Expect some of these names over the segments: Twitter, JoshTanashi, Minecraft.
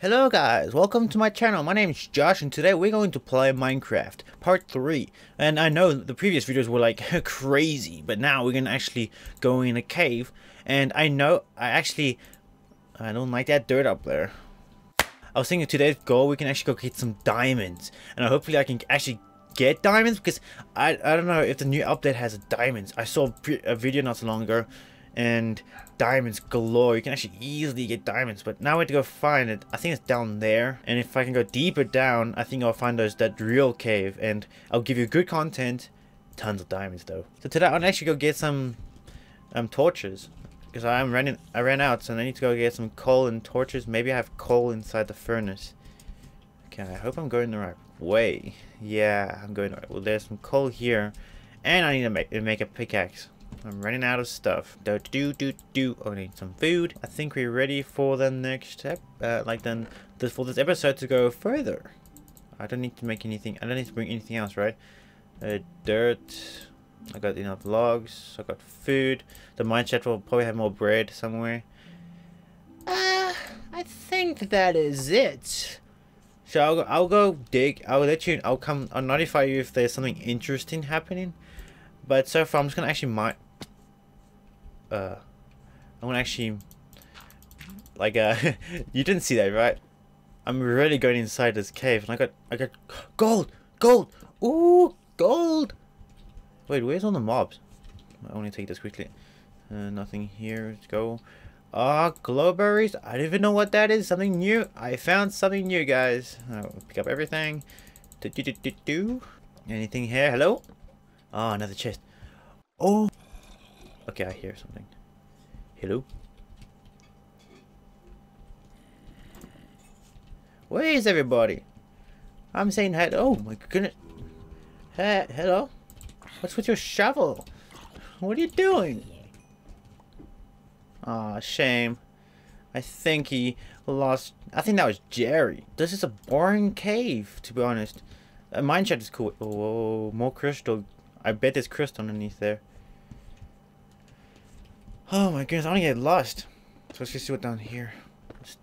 Hello guys, welcome to my channel. My name is Josh and today we're going to play Minecraft part 3. And I know the previous videos were like crazy, but now we're gonna actually go in a cave. And I know I don't like that dirt up there. I was thinking today's goal we can actually go get some diamonds, and hopefully I can actually get diamonds because I don't know if the new update has diamonds. I saw a video not so long ago and diamonds galore. You can actually easily get diamonds, but now we have to go find it. I think it's down there, and if I can go deeper down, I think I'll find that real cave, and I'll give you good content. Tons of diamonds though. So today I'll actually go get some torches because I ran out, so I need to go get some coal and torches. Maybe I have coal inside the furnace. Okay, I hope I'm going the right way. Yeah, I'm going the right. Well, there's some coal here, and I need to make a pickaxe. I'm running out of stuff. I need some food. I think we're ready for the next step. For this episode to go further. I don't need to make anything. I don't need to bring anything else, right? Dirt. I got enough logs. I got food. The mine shaft will probably have more bread somewhere. I think that is it. So I'll go dig. I'll let you. I'll notify you if there's something interesting happening. But so far, I'm just gonna actually you didn't see that, right? I'm really going inside this cave, and I got gold. Ooh, gold. Wait, where's all the mobs? I want to take this quickly. Nothing here. Let's go. Ah, glowberries. I don't even know what that is. Something new. I found something new, guys. I'll pick up everything. Anything here? Hello. Ah, another chest. Oh, okay, I hear something. Hello? Where is everybody? I'm saying hello. Oh my goodness. Hey, hello? What's with your shovel? What are you doing? Ah, shame. I think he lost. I think that was Jerry. This is a boring cave, to be honest. A mine shaft is cool. Whoa, more crystal. I bet there's crystal underneath there. Oh my goodness, I want to get lost. So let's just see what's down here.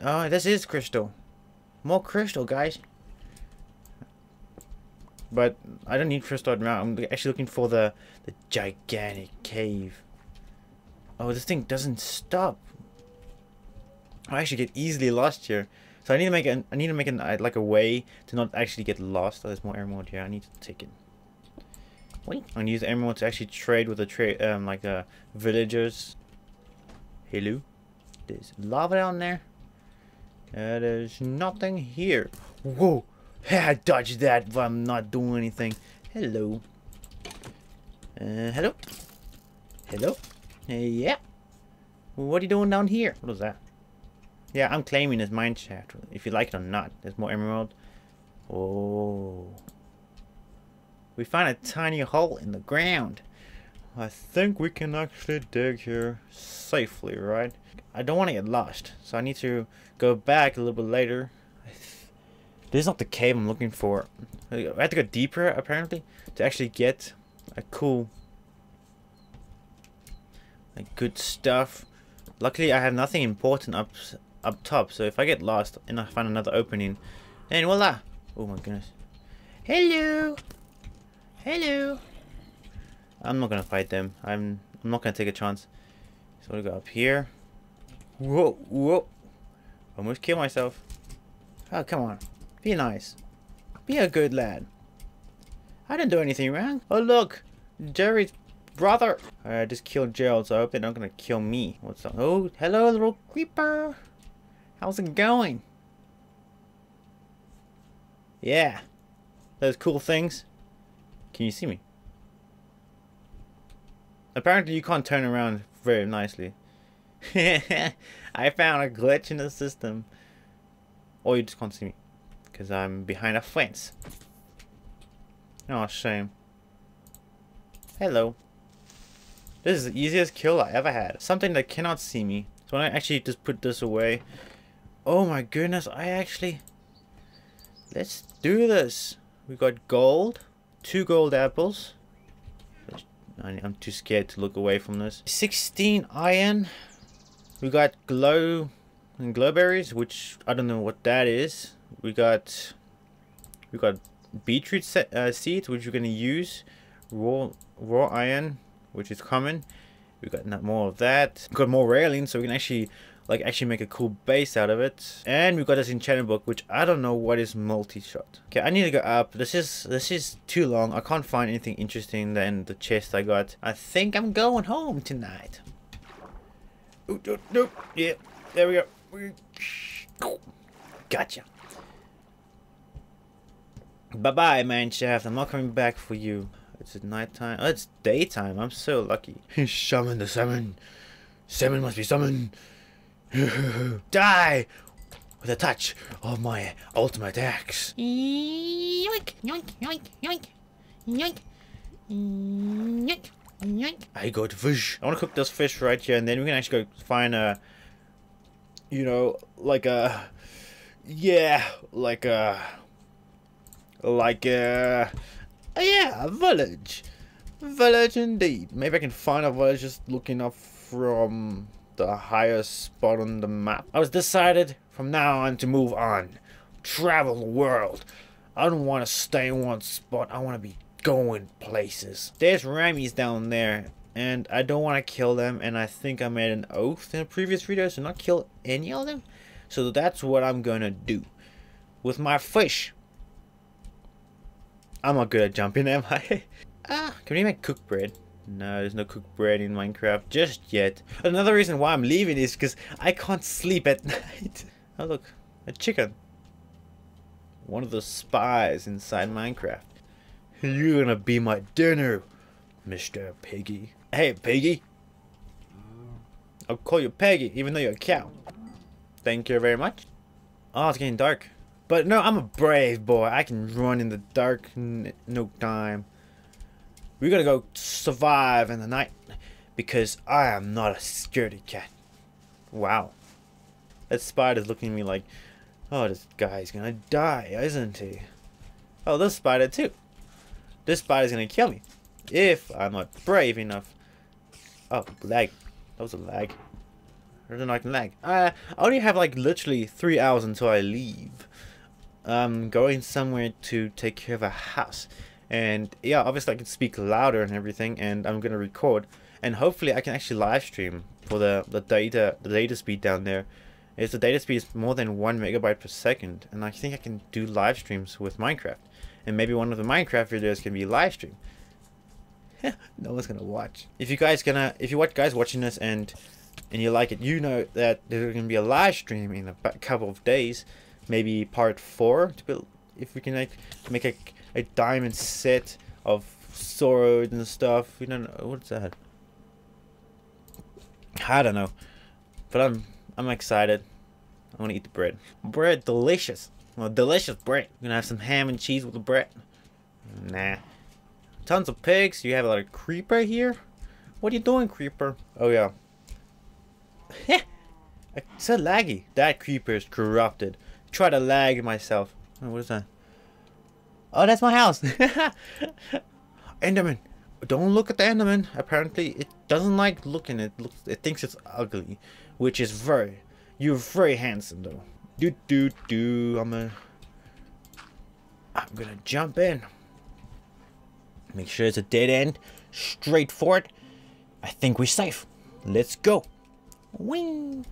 Oh, this is crystal. More crystal, guys. But I don't need crystal around. I'm actually looking for the gigantic cave. Oh, this thing doesn't stop. I actually get easily lost here. So I need to make a way to not actually get lost. Oh, there's more emerald here. I need to take it. I'm gonna use the emerald to actually trade with the villagers. Hello, there's lava down there. There's nothing here. Whoa, I dodged that, but I'm not doing anything. Hello. Hello. Hello. Yeah. What are you doing down here? What was that? Yeah, I'm claiming this mine shaft. If you like it or not, there's more emerald. Oh. We found a tiny hole in the ground. I think we can actually dig here safely, right? I don't want to get lost, so I need to go back a little bit later. This is not the cave I'm looking for. I have to go deeper, apparently, to actually get a cool, good stuff. Luckily, I have nothing important up top, so if I get lost and I find another opening, and voila! Oh my goodness. Hello! Hello. I'm not gonna fight them. I'm not gonna take a chance. So we'll go up here. Whoa, whoa. Almost killed myself. Oh, come on. Be nice. Be a good lad. I didn't do anything wrong. Oh look, Jerry's brother. I just killed Gerald, so I hope they're not gonna kill me. What's up? Oh, hello, little creeper. How's it going? Yeah. Those cool things. Can you see me? Apparently you can't turn around very nicely. I found a glitch in the system. Or you just can't see me. Because I'm behind a fence. Oh, shame. Hello. This is the easiest kill I ever had. Something that cannot see me. So when I actually just put this away. Oh my goodness, I actually... Let's do this. We got gold. 2 gold apples. I'm too scared to look away from this. 16 iron. We got glow and glowberries, which I don't know what that is. We got beetroot seeds, which we're gonna use. Raw iron, which is common. We got more of that. We got more railing, so we can actually make a cool base out of it. And we got this enchantment book, which I don't know what is multi-shot. Okay, I need to go up. This is too long. I can't find anything interesting than the chest I got. I think I'm going home tonight. Ooh, ooh, ooh. Yeah, there we go. Gotcha. Bye-bye, man shaft. I'm not coming back for you. It's at night time. Oh, it's daytime. I'm so lucky. Summon the salmon. Salmon must be summoned. Die with a touch of my ultimate axe. Yoink, yoink, yoink, yoink, yoink, yoink, yoink. I got fish. I want to cook this fish right here, and then we can actually go find a, you know, like a, yeah, like a, yeah, a village. Village indeed. Maybe I can find a village just looking up from the highest spot on the map. I was decided from now on to move on. Travel the world. I don't want to stay in one spot. I want to be going places. There's Rammies down there, and I don't want to kill them, and I think I made an oath in a previous video to not kill any of them. So that's what I'm going to do with my fish. I'm not good at jumping, am I? Can we make cooked bread? No, there's no cooked bread in Minecraft just yet. Another reason why I'm leaving is because I can't sleep at night. Oh look, a chicken. One of the spies inside Minecraft. You're gonna be my dinner, Mr. Piggy. Hey, Piggy. I'll call you Peggy, even though you're a cow. Thank you very much. Oh, it's getting dark. But no, I'm a brave boy. I can run in the dark, no time. We're gonna go survive in the night because I am not a scaredy cat. Wow. That spider's looking at me like, oh, this guy's gonna die, isn't he? Oh, this spider too. This spider's gonna kill me if I'm not brave enough. Oh, lag. That was a lag. I don't like lag. I only have like literally 3 hours until I leave. I'm going somewhere to take care of a house. And yeah, obviously I can speak louder and everything, and I'm gonna record, and hopefully I can actually live stream for the data speed down there. It's the data speed is more than 1 megabyte per second, and I think I can do live streams with Minecraft, and maybe one of the Minecraft videos can be live stream. No one's gonna watch. If you guys watching this and you like it, you know that there's gonna be a live stream in a couple of days, maybe part 4 to build. If we can like make a diamond set of swords and stuff. We don't know what's that. I don't know, but I'm excited. I want to eat the bread. Bread, delicious. Well, delicious bread. We're gonna have some ham and cheese with the bread. Nah. Tons of pigs. You have a lot of creeper here. What are you doing, creeper? Oh yeah. Heh. So laggy. That creeper is corrupted. Try to lag myself. Oh, what is that? Oh, that's my house. Enderman. Don't look at the Enderman. Apparently, it doesn't like looking. It thinks it's ugly, which is very. You're very handsome though. Do do do. I'm gonna jump in. Make sure it's a dead end, straight for it. I think we're safe. Let's go. Wing.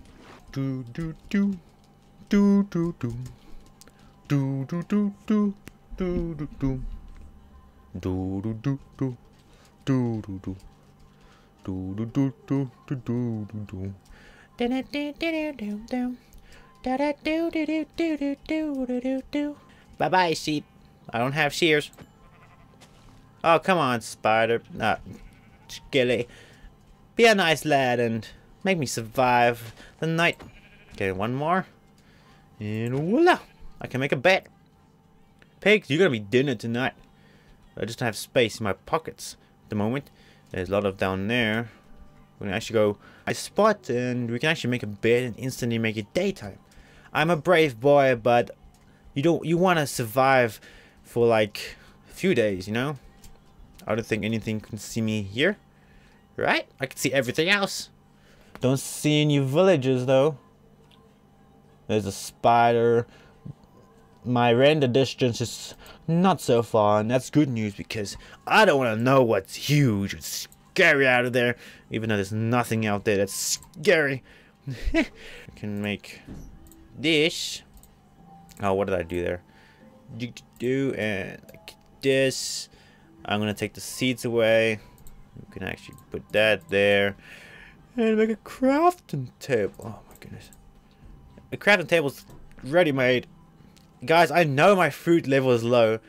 Do do do. Do do do. Do do do do. Do do do do do do do do do do do do do do do do da da do do do do da da do do do do do do do. Bye bye sheep. I don't have shears. Oh come on spider, not skilly. Be a nice lad and make me survive the night. Okay, one more, and voila! I can make a bed. Pigs, you're gonna be dinner tonight. I just don't have space in my pockets at the moment. There's a lot of down there. We can actually go I spot, and we can actually make a bed and instantly make it daytime. I'm a brave boy, but you want to survive for like a few days, you know. I don't think anything can see me here, right? I can see everything else. Don't see any villages though. There's a spider. My render distance is not so far, and that's good news because I don't want to know what's huge and scary out of there, even though there's nothing out there that's scary. I can make this. Oh, what did I do there? Do and like this. I'm gonna take the seeds away. You can actually put that there and make a crafting table. Oh my goodness, a crafting table's ready-made. Guys, I know my food level is low,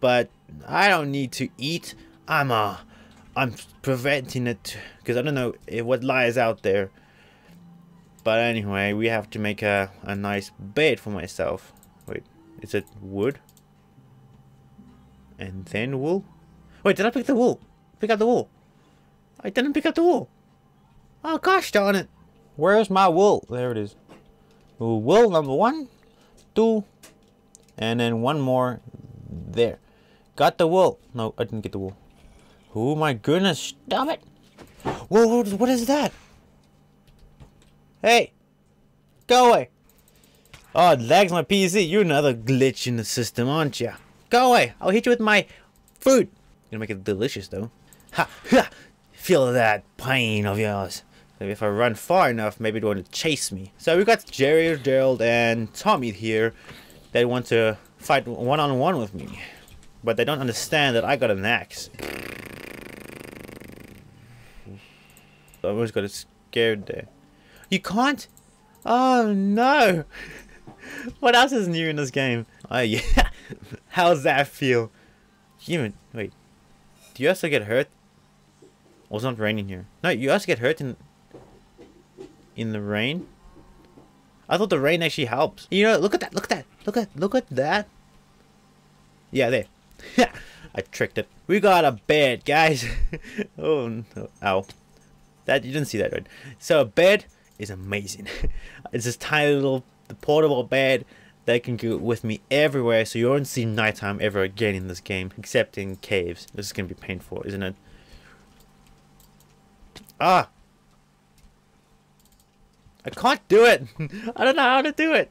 but I don't need to eat. I'm preventing it because I don't know what lies out there. But anyway, we have to make a nice bed for myself. Wait, is it wood? And then wool? Wait, did I pick the wool? Pick up the wool. I didn't pick up the wool. Oh gosh darn it. Where's my wool? There it is. Wool number 1, 2, and then one more there. Got the wool. No, I didn't get the wool. Oh my goodness, stop it. Whoa, what is that? Hey, go away. Oh, it lags my PC. You're another glitch in the system, aren't you? Go away. I'll hit you with my food. Gonna make it delicious though. Ha! Ha! Feel that pain of yours. Maybe if I run far enough, maybe it won't chase me. So we got Jerry, Gerald, and Tommy here. They want to fight one-on-one with me, but they don't understand that I got an axe. I almost got scared there. You can't? Oh no! What else is new in this game? Oh yeah. How's that feel? Human. Wait. Do you also get hurt? Oh, it's not raining here. No, you also get hurt in the rain. I thought the rain actually helps. You know, look at that. Look at that. Look at that. Yeah, there. I tricked it. We got a bed, guys. Oh, no. Ow. That you didn't see that, right? So a bed is amazing. It's this tiny little portable bed that can go with me everywhere, so you won't see nighttime ever again in this game, except in caves. This is gonna be painful, isn't it? Ah! I can't do it! I don't know how to do it!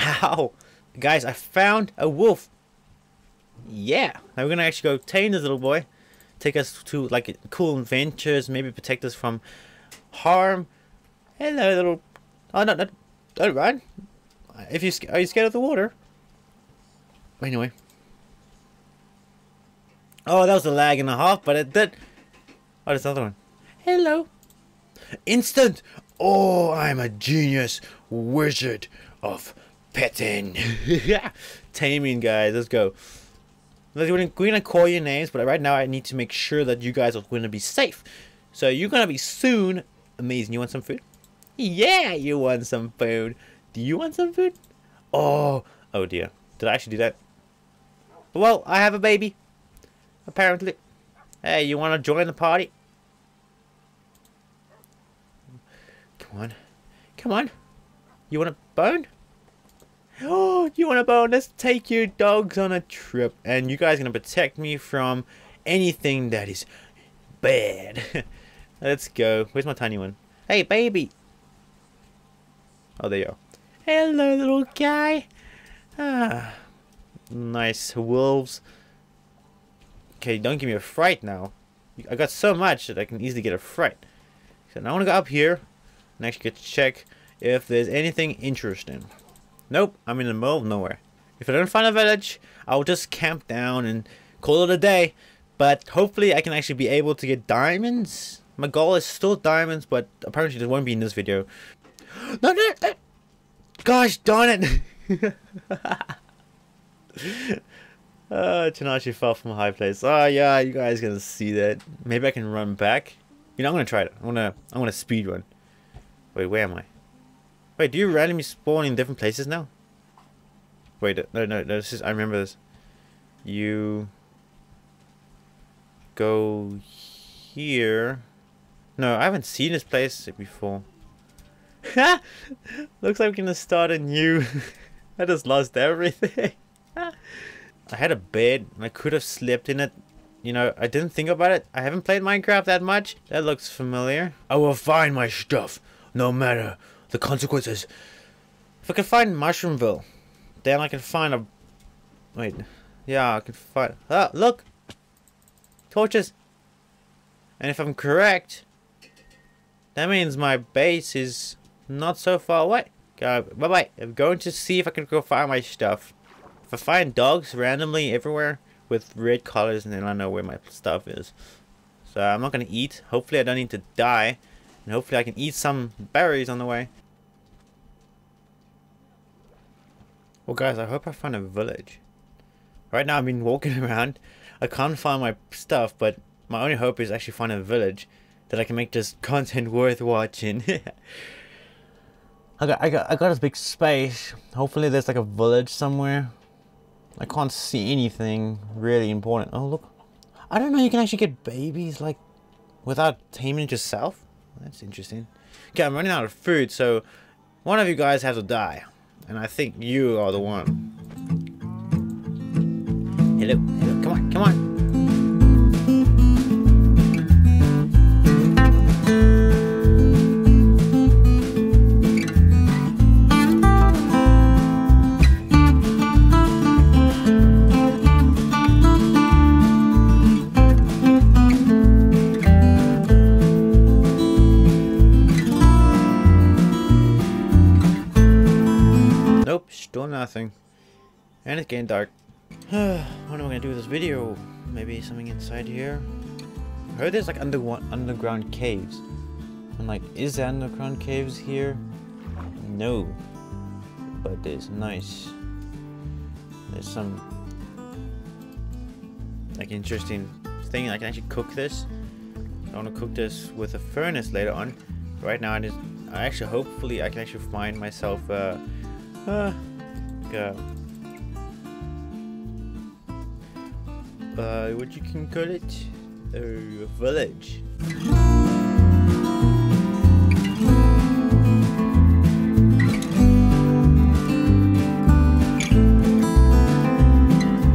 Ow! Guys, I found a wolf! Yeah! Now we're gonna actually go tame this little boy, take us to like cool adventures, maybe protect us from harm. Hello little... Oh no, no. Don't run. If you are you scared of the water? Anyway. Oh, that was a lag and a half, but it did. Oh, there's another one. Hello. Instant. Oh, I'm a genius wizard of petting. Yeah, taming, guys. Let's go. We're gonna call your names, but right now I need to make sure that you guys are gonna be safe. So you're gonna be soon. Amazing. You want some food? Yeah, you want some food. Do you want some food? Oh, oh dear. Did I actually do that? Well, I have a baby. Apparently. Hey, you want to join the party? Come on. Come on. You want a bone? Oh, you want a bone? Let's take your dogs on a trip. And you guys are going to protect me from anything that is bad. Let's go. Where's my tiny one? Hey, baby. Oh, there you are. Hello, little guy. Ah, nice wolves. Okay, don't give me a fright now. I got so much that I can easily get a fright. So now I want to go up here and actually check if there's anything interesting. Nope, I'm in the middle of nowhere. If I don't find a village, I'll just camp down and call it a day. But hopefully I can actually be able to get diamonds. My goal is still diamonds, but apparently there won't be in this video. No, no, no! Gosh darn it! Tanashi fell from a high place. Oh yeah, you guys gonna see that. Maybe I can run back. You know, I'm gonna try it. I'm gonna speed run. Wait, where am I? Wait, do you randomly spawn in different places now? Wait, no, no, no. This is, I remember this. You go here. No, I haven't seen this place before. Looks like we're gonna start a new. I just lost everything. I had a bed and I could have slept in it. You know, I didn't think about it. I haven't played Minecraft that much. That looks familiar. I will find my stuff. no matter the consequences. If I can find Mushroomville, then I can find a... Wait. Yeah, I can find... Ah, look! Torches! And if I'm correct, that means my base is not so far away. Bye-bye. I'm going to see if I can go find my stuff. If I find dogs randomly everywhere with red collars, and then I know where my stuff is. So I'm not going to eat. Hopefully I don't need to die. And hopefully I can eat some berries on the way. Well guys, I hope I find a village. Right now I've been walking around. I can't find my stuff, but my only hope is actually find a village that I can make this content worth watching. I got this big space. Hopefully there's like a village somewhere. I can't see anything really important. Oh look. I don't know, you can actually get babies like without taming it yourself. That's interesting. Okay, I'm running out of food, so one of you guys has to die. And I think you are the one. Hello, hello, come on, come on. Nothing, and it's getting dark. What am I gonna do with this video? Maybe something inside here. I heard there's like underground caves. I'm like, is there underground caves here? No, but there's nice. There's some like interesting thing. I can actually cook this. I want to cook this with a furnace later on. Right now, I actually hopefully I can actually find myself what you can call it, a village.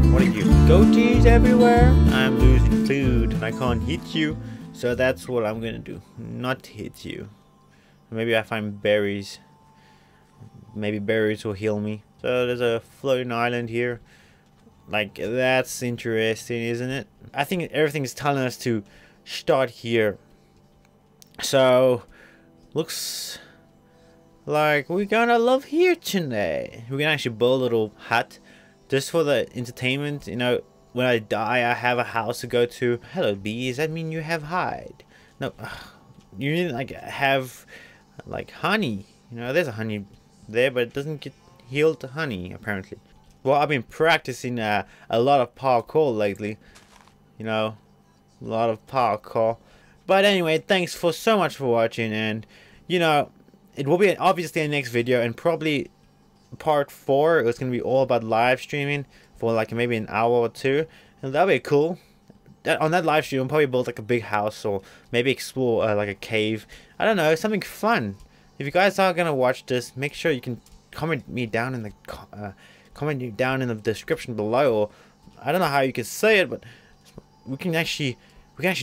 What are you, goatees everywhere? I'm losing food and I can't hit you, so that's what I'm gonna do, not hit you. Maybe I find berries. Maybe berries will heal me. So there's a floating island here. Like, that's interesting, isn't it? I think everything's telling us to start here. So, looks like we're gonna live here today. We're gonna actually build a little hut just for the entertainment. You know, when I die, I have a house to go to. Hello, bee. Does that mean you have hide? No, you need like have like honey. You know, there's a honey there, but it doesn't get healed to honey apparently. Well, I've been practicing a lot of parkour lately, you know, a lot of parkour. But anyway, thanks for so much for watching, and you know, it will be obviously a next video, and probably part 4. It's gonna be all about live streaming for like maybe an hour or two, and that'll be cool. On that live stream, I'll probably build like a big house, or maybe explore like a cave. I don't know, something fun. If you guys are gonna watch this, make sure you can comment me down in the description below. Or I don't know how you can say it, but we can actually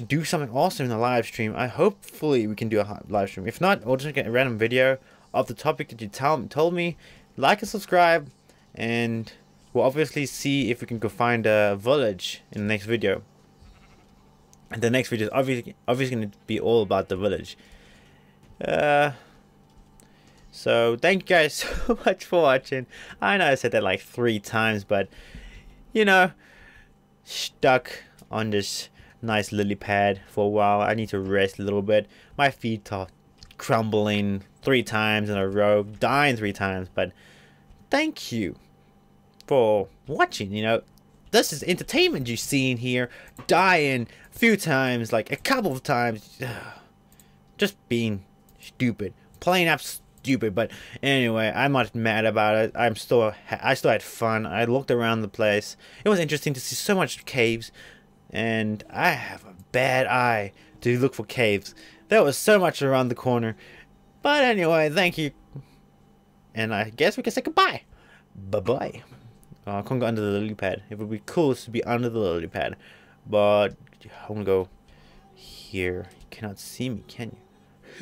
do something awesome in the live stream. I hopefully we can do a live stream. If not, we'll just get a random video of the topic that you told me. Like and subscribe, and we'll obviously see if we can go find a village in the next video. And the next video is obviously gonna be all about the village. So thank you guys so much for watching. I know I said that like 3 times, but you know, stuck on this nice lily pad for a while. I need to rest a little bit. My feet are crumbling 3 times in a row, dying 3 times, but thank you for watching. You know, this is entertainment you're seeing here, dying a few times, like a couple of times, just being stupid, playing up stupid. But anyway, I'm not mad about it. I still had fun. I looked around the place. It was interesting to see so much caves, and I have a bad eye to look for caves. There was so much around the corner. But anyway, thank you, and I guess we can say goodbye. Bye-bye. Oh, I can't go under the lily pad. It would be cool to be under the lily pad, but I'm gonna go here. You cannot see me, can you?